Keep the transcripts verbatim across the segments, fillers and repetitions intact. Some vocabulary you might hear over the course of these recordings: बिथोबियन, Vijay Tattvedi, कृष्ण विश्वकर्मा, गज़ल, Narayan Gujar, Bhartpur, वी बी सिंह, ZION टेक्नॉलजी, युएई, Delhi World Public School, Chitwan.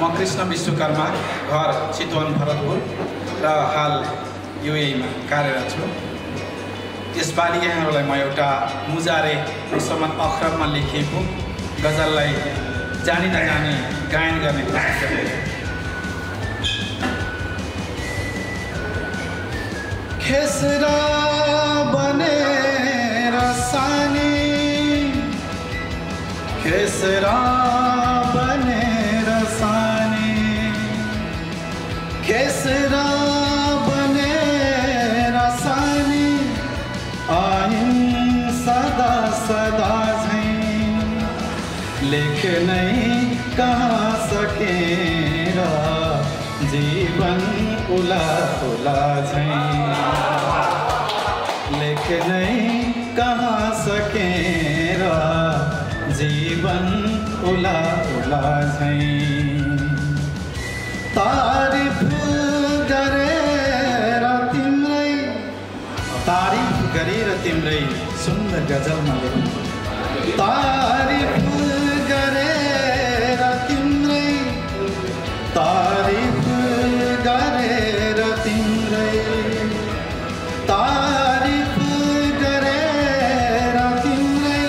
म कृष्ण विश्वकर्मा घर चितवन भरतपुर र हाल युएई मा कार्यरत छु। यसपालि यहाँहरूलाई म एउटा मुजारे सम्मान अखरमा लेखेको गजललाई जानी नजानी गायन गर्ने कोसिस गरेको। खेसरा बने रसानी खेसरा बने रसानी खेसरा बने रसानी आइन सदा सदा झैं लिख नहीं कहा सकेरा जीवन उला उला झैं नहीं कहा सकेरा जीवन उला उला झैं। तारीफ करे र तिम्रै तारीफ गरे र तिम्रै सुन्दर गजल मैले तारीफ करे र तिम्रै तारीफ गरे र तिम्रै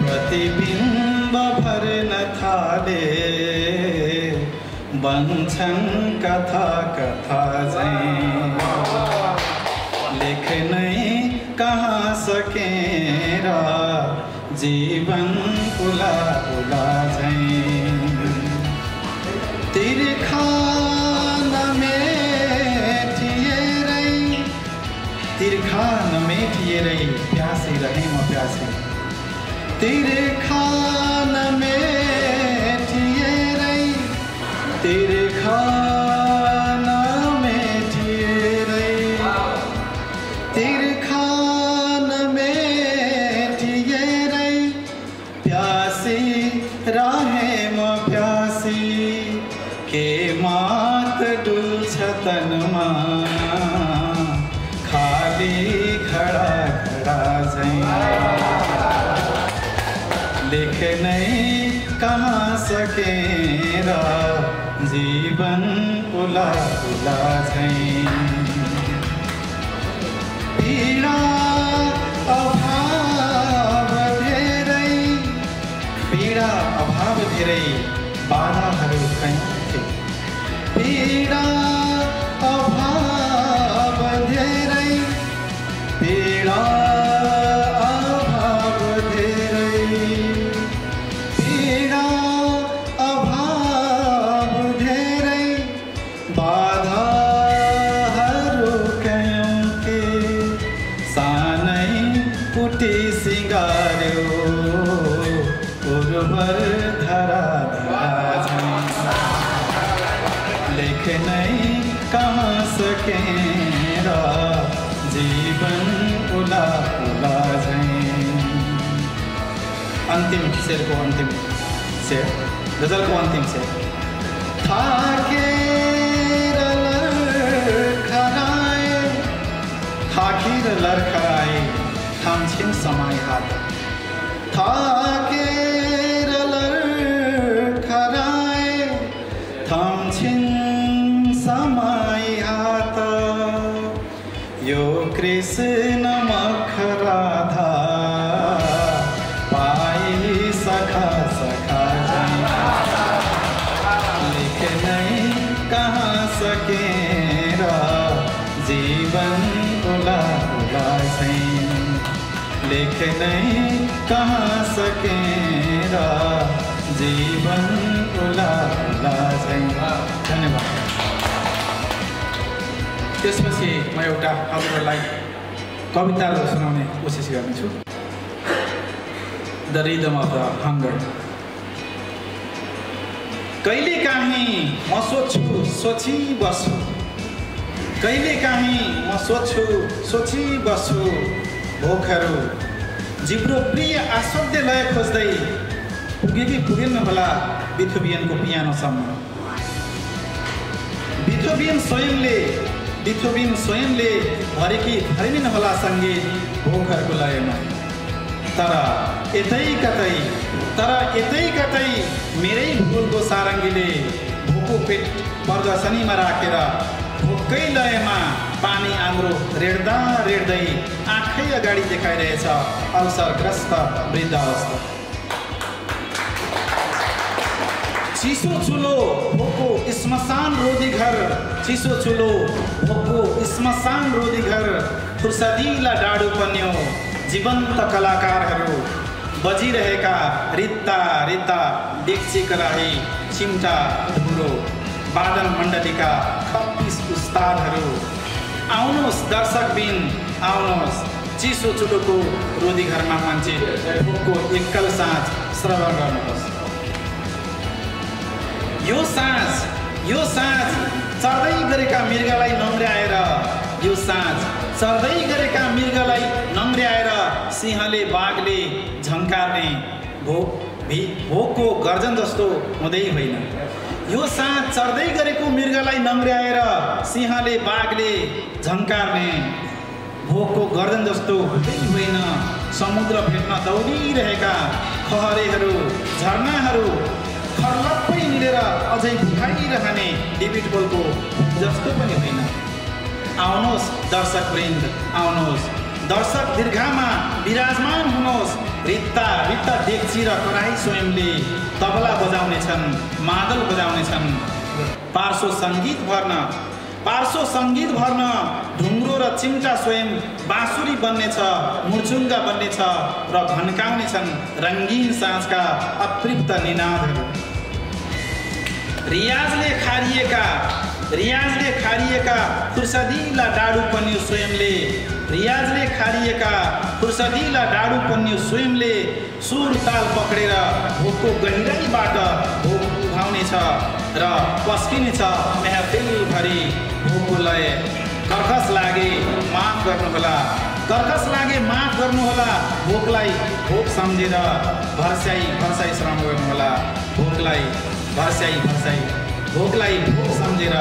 प्रतिबिंब भर्न थाले बन्छन् कथा कथा झैं लेख नहीं कहाँ सकेरा जीवन उला उला झैं। तिर्खा न मेटिए रही तिर्खा न मेटिए रही प्यासी रहे म प्यासी तेरे खान में ठिए रही तेरे खान में ठिए रही तेरे खान में ठिए रही प्यासी राहे म प्यासी के मात डुल्छ तनमा खाली खड़ा खड़ा झैं लिख नहीं कहा सकेरा जीवन उला उला झैं। पीड़ा अभाव धेरै पीड़ा अभाव धेरै बाधाहरू खैं पीड़ा अभाव धेरै पीड़ा नहीं कहा सकेरा जीवन उला उला झैं। अंतिम शेर को अंतिम शेर गजल को अंतिम शेर थाके लरखराए थाकी लरखराए थाम छिन समाई हाथ थाके लरखराए थाम छिन यो कृष्ण मखराधा पाई सखा सखा झैं लिख नहीं कहा सकेरा जीवन उला उला झैं लिख नहीं कहा सकेरा जीवन उला उला झैं। धन्यवाद। त्यसपछि म एउटा हजुरलाई कविता सुनाउने कोसिस गर्नेछु। The rhythm of the hunger. कहिले काहीँ म सोच्छु सोची बस्छु कहिले काहीँ म सोच्छु सोची बस्छु भोकहरू जिब्रो प्रिय आस्वाद्य लय खोज्दै पुगे कि पुगेन होला बिथोबियनको पियानोसम्म बिथोबियन स्वयंले बिथोबियन स्वयंले भरे कि भरिन होला संगीत भोकहरूको लयमा तरा इतई कतई तरा इतई कतई मेरे भूल को सारंगीले भूकू पेट पर्दसनी में राखेर भुक्कै लयमा पानी आंग्रो रेड्दा रेड्दै आँखै अगाडि देखाइरहेछ अवसरग्रस्त वृद्धावस्था। चिसो चुलो भोको स्मशान रोधी घर चिसो चुलो भोको स्मशान रोधी घर फुर्सदीला डाडु पन्यो जीवन्त कलाकारहरू बजिरहेका रित्ता रित्ता डेक्ची कराही चिम्टा धुलो बादल मण्डलीका खप्पिस उस्तादहरू आउनुहोस् दर्शकबिन आउनुहोस् चिसो चुलोको रोधी घरमा मान्छे भोको एकल साँझ श्रवण गर्नुहोस्। यो साँझ यो साँझ चर्दै गरेका मृगलाई नम्र्याएर यो साँझ चर्दै गरेका मृगलाई नम्र्याएर सिंहले बाघले झङ्कार्ने भो भी भोको गर्जन जस्तो हुँदै होइन। यो साँझ चर्दै गरेको मृगलाई नम्र्याएर सिंहले बाघले झङ्कार्ने भोको गर्जन जस्तो हुँदै होइन। समुद्र भेट्न दौडिरहेका खहरेहरू झरनाहरू खरलप्पै मिलेर अझै भुखाइरहने डेभिड बोलको जस्तो पनि होइन। आउनुहोस् दर्शकवृन्द आउनुहोस् दर्शक दीर्घामा विराजमान हुनुहोस्। रित्ता रित्ता डेक्ची र कराही स्वयंले तबला बजाउनेछन् मादल बजाउनेछन् पार्श्व सङ्गीत भर्न पार्श्व सङ्गीत भर्न ढुङ्ग्रो र चिम्टा स्वयं बाँसुरी बन्नेछ मुर्चुङ्गा बन्नेछ र घन्काउनेछन् रङ्गीन साँझका अतृप्त निनादहरू। रियाजले खारिएका रियाजले खारिएका फुर्सदीला डाडु पन्यो स्वयंले रियाजले खारिएका फुर्सदीला डाडु पन्यो स्वयंले सुर ताल पक्रेर भोकको गहिराईबाट भोक उठाउनेछ र पस्किनेछ महफिलभरि भोकको लय। कर्कस लागे माफ गर्नुहोला कर्कस लागे माफ गर्नुहोला भोकलाई भोक सम्झेर भर्स्याई भर्स्याई श्रम गर्नुहोला भोकलाई भर्स्याई भर्स्याई भोकलाई भोक सम्झेर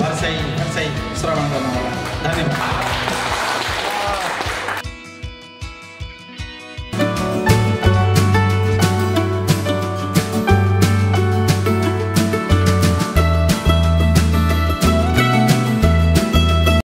भर्स्याई भर्स्याई श्रम गर्नुहोला। धन्यवाद।